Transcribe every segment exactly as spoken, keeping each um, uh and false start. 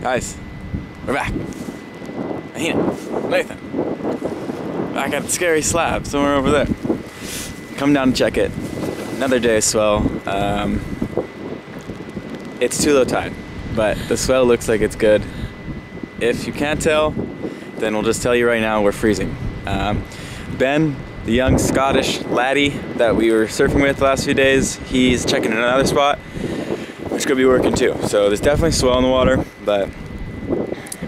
Guys, we're back. Ahina, Nathan. Back at the scary slab somewhere over there. Come down and check it. Another day of swell. Um, it's too low tide, but the swell looks like it's good. If you can't tell, then we'll just tell you right now we're freezing. Um, Ben, the young Scottish laddie that we were surfing with the last few days, he's checking another spot, which could be working too. So there's definitely swell in the water, but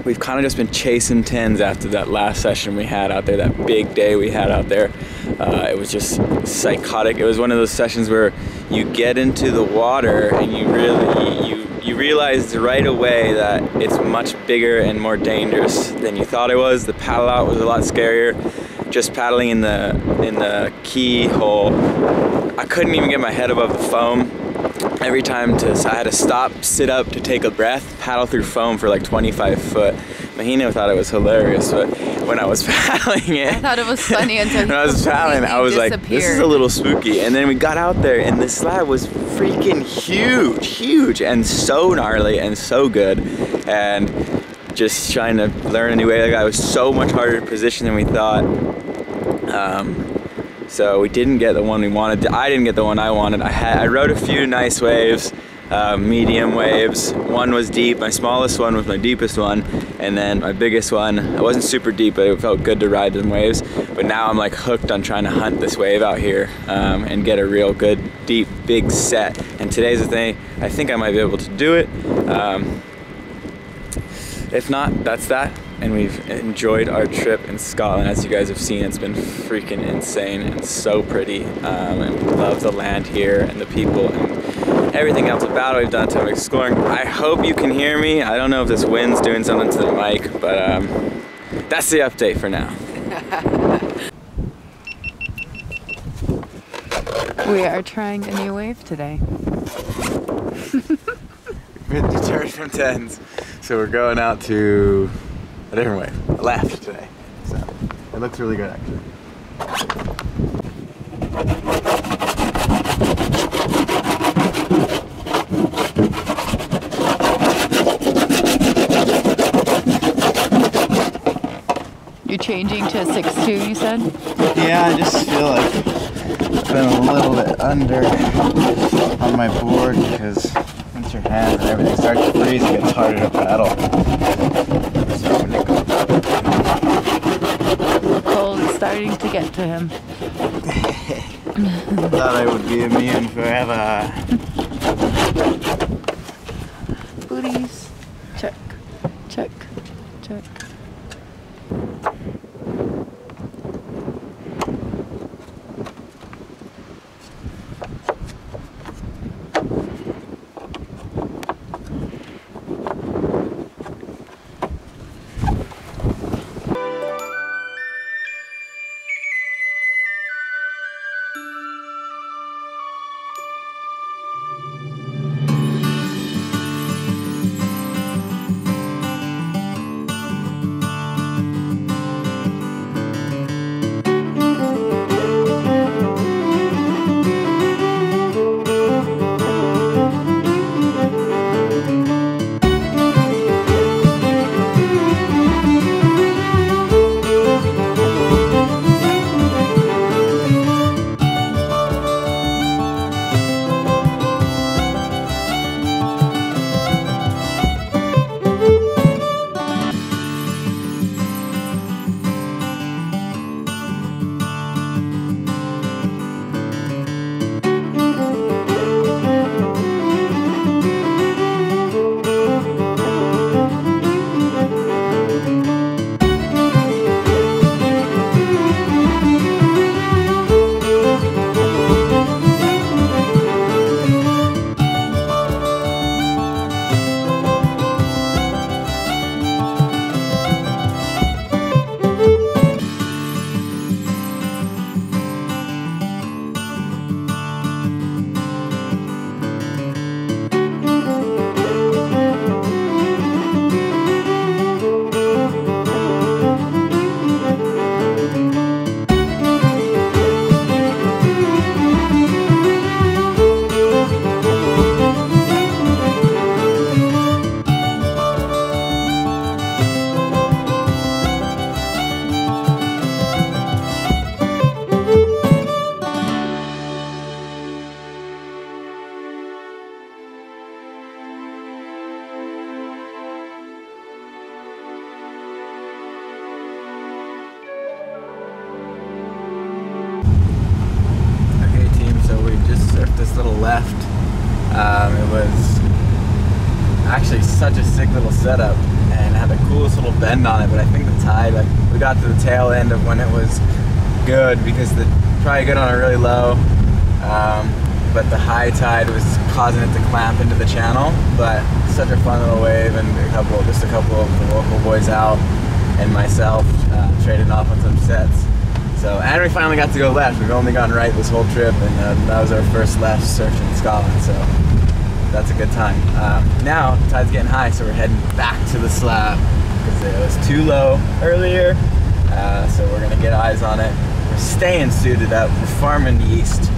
we've kind of just been chasing tens after that last session we had out there, that big day we had out there. Uh, it was just psychotic. It was one of those sessions where you get into the water and you really, you, you realized right away that it's much bigger and more dangerous than you thought it was. The paddle out was a lot scarier. Just paddling in the in the keyhole, I couldn't even get my head above the foam. Every time to, so I had to stop, sit up to take a breath, paddle through foam for like twenty-five foot. Mahina thought it was hilarious, but when I was paddling it, I thought it was funny until when I was paddling, I was like, this is a little spooky. And then we got out there and the slab was freaking huge, huge, and so gnarly and so good. And just trying to learn a new way. Like, I was so much harder to position than we thought. Um, so we didn't get the one we wanted. I didn't get the one I wanted. I, had, I rode a few nice waves, uh, medium waves. One was deep. My smallest one was my deepest one. And then my biggest one, I wasn't super deep, but it felt good to ride them waves. But now I'm like hooked on trying to hunt this wave out here um, and get a real good, deep, big set. And today's the thing. I think I might be able to do it. Um, If not, that's that. And we've enjoyed our trip in Scotland. As you guys have seen, it's been freaking insane and so pretty. Um, and we love the land here and the people and everything else about it. We've done a ton of exploring. I hope you can hear me. I don't know if this wind's doing something to the mic, but um, that's the update for now. We are trying a new wave today. We've been deterred from tens. So we're going out to a different wave, a left today. So it looks really good actually. You're changing to a six two, you said? Yeah, I just feel like I've been a little bit under on my board because once your hands and everything starts to freeze, it gets harder to paddle. So I'm gonna go. The cold's starting to get to him. I thought I would be immune forever. Booties. Check, check, check. actually such a sick little setup and had the coolest little bend on it, but I think the tide, like, we got to the tail end of when it was good because the probably good on a really low, um, but the high tide was causing it to clamp into the channel. But such a fun little wave, and a couple, just a couple of the local boys out and myself uh, trading off on some sets. So, and we finally got to go left. We've only gone right this whole trip, and uh, that was our first left surf in Scotland, so that's a good time. Um, now, the tide's getting high, so we're heading back to the slab because it was too low earlier, uh, so we're gonna get eyes on it. We're staying suited up, we're farming yeast.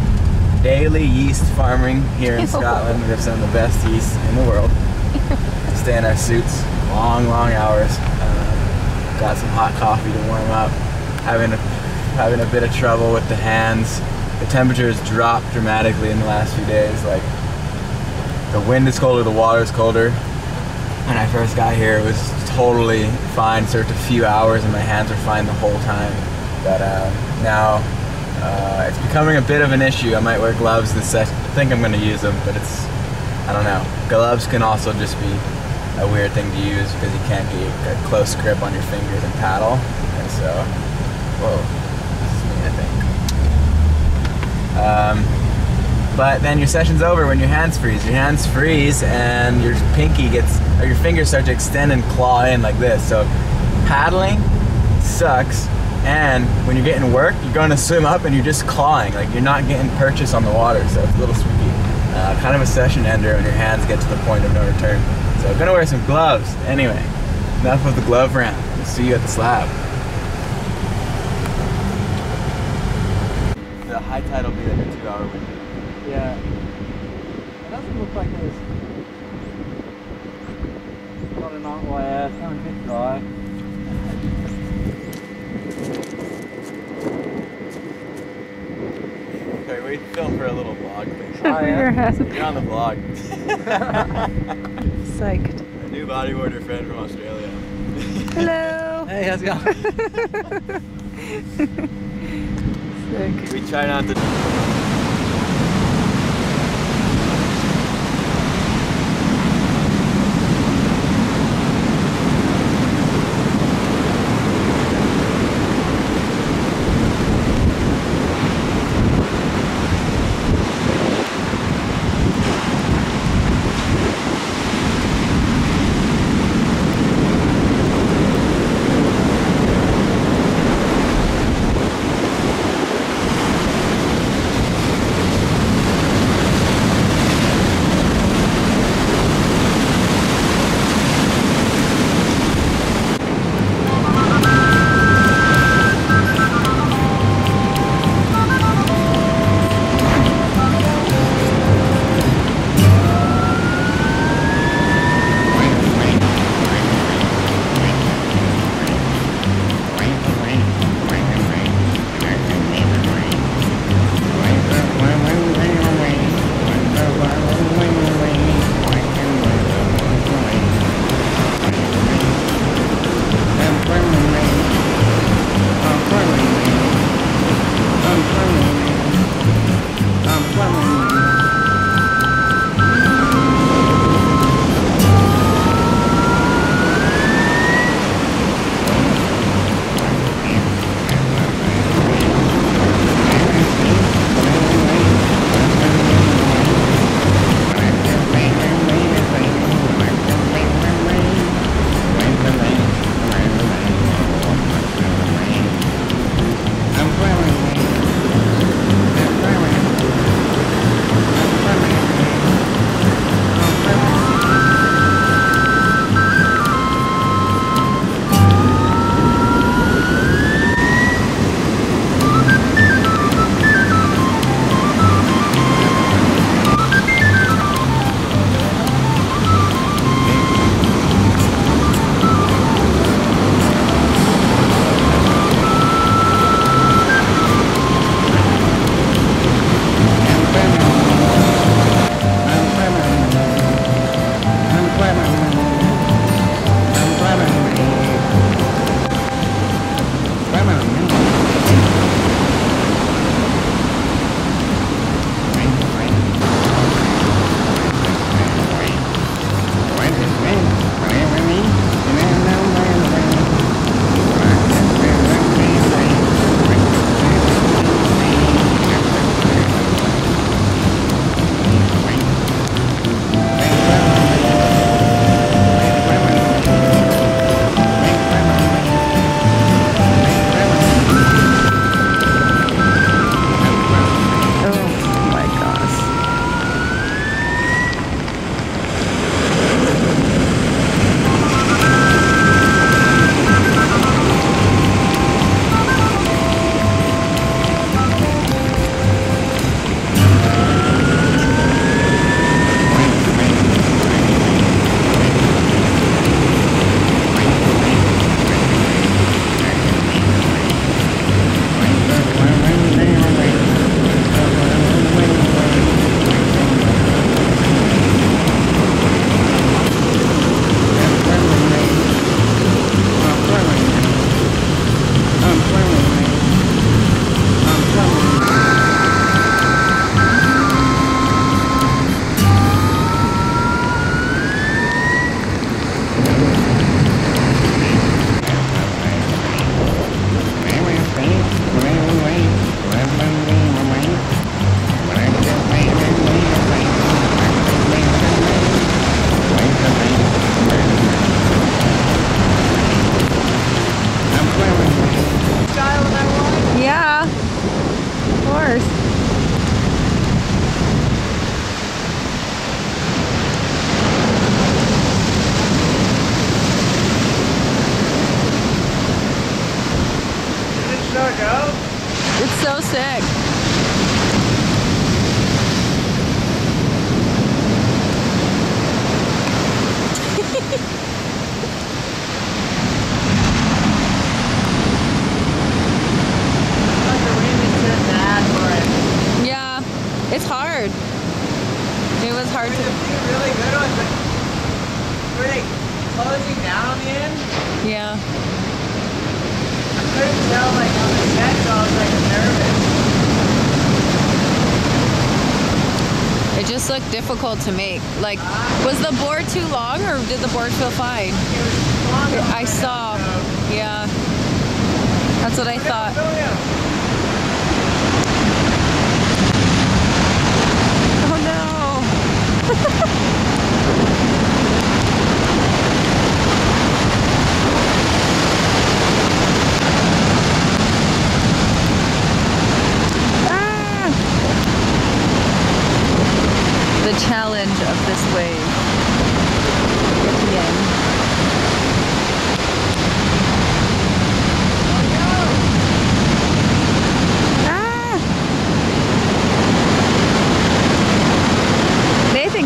Daily yeast farming here in Scotland. We have some of the best yeast in the world. Stay in our suits, long, long hours. Uh, got some hot coffee to warm up. Having a having a bit of trouble with the hands. The temperature has dropped dramatically in the last few days. Like, the wind is colder, the water is colder. When I first got here, it was totally fine. Surfed a few hours and my hands were fine the whole time. But uh, now uh, it's becoming a bit of an issue. I might wear gloves this session. I think I'm gonna use them, but it's, I don't know. Gloves can also just be a weird thing to use because you can't get a close grip on your fingers and paddle. And so, whoa. Um, but then your session's over when your hands freeze. Your hands freeze and your pinky gets, or your fingers start to extend and claw in like this. So paddling sucks, and when you're getting work, you're going to swim up and you're just clawing. Like, you're not getting purchase on the water, so it's a little spooky. Uh, kind of a session ender when your hands get to the point of no return. So I'm going to wear some gloves. Anyway, enough of the glove rant. We'll see you at the slab. The high tide will be like a two-hour window. Yeah. It doesn't look like there's a lot of night wire. It's kind of a bit dry. Okay, we filmed for a little vlog thing. Oh, yeah. You're on the vlog. Psyched. A new bodyboarder friend from Australia. Hello. Hey, how's it going? We try not to. closing down in. Yeah. I couldn't tell, like, on the set, so I was, like, nervous. It just looked difficult to make. Like, ah. was the board too long, or did the board feel fine? It was long. It, I saw. Down, yeah. That's what I go thought. Down, go down. ah! The challenge of this wave at the end.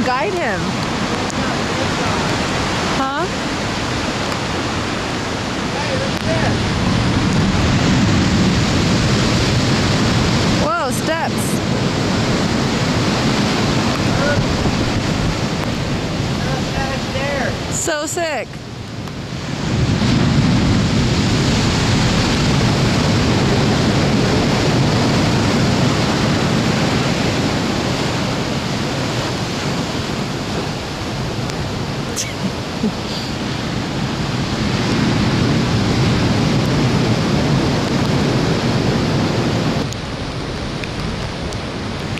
Guide him. Huh? Whoa, steps. So sick.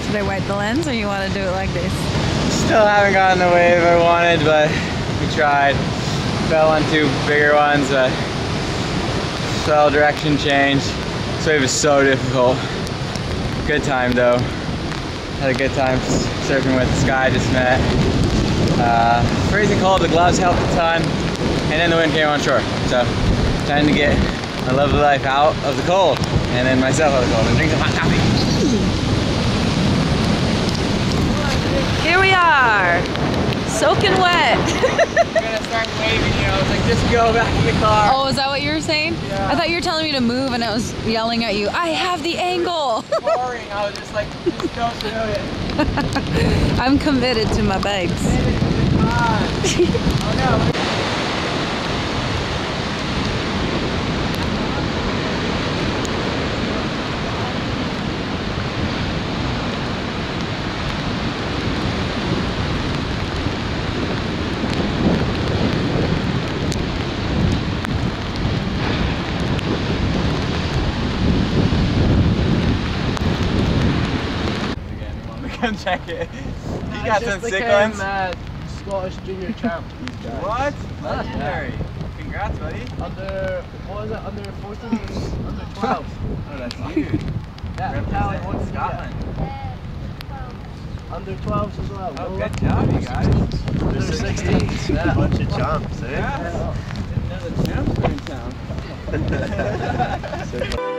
Should I wipe the lens, or you want to do it like this? Still haven't gotten the wave I wanted, but we tried. Fell on two bigger ones, but fell, direction change. This wave is so difficult. Good time though. Had a good time surfing with this guy I just met. Uh, freezing cold, the gloves helped a ton, and then the wind came on shore. So, time to get my love of life out of the cold, and then myself out of the cold, and drink some hot coffee. Here we are, soaking wet. I'm gonna start waving you. I was like, just go back in the car. Oh, is that what you were saying? Yeah. I thought you were telling me to move, and I was yelling at you, I have the angle. It was boring. I was just like, just don't do it. I'm committed to my bags. Committed to the car. Oh no. Come check it. He got some sick ones. Uh, Scottish junior champ. What? Legendary. Yeah. Congrats, buddy. Under, what was it? Under fourteen? Under twelve. Oh, that's huge. Yeah, Scotland. Yeah. Under twelves as well. Oh, good job, you guys. Under sixteens. Yeah, a bunch of champs, eh? Yeah. Didn't know the champs were in town.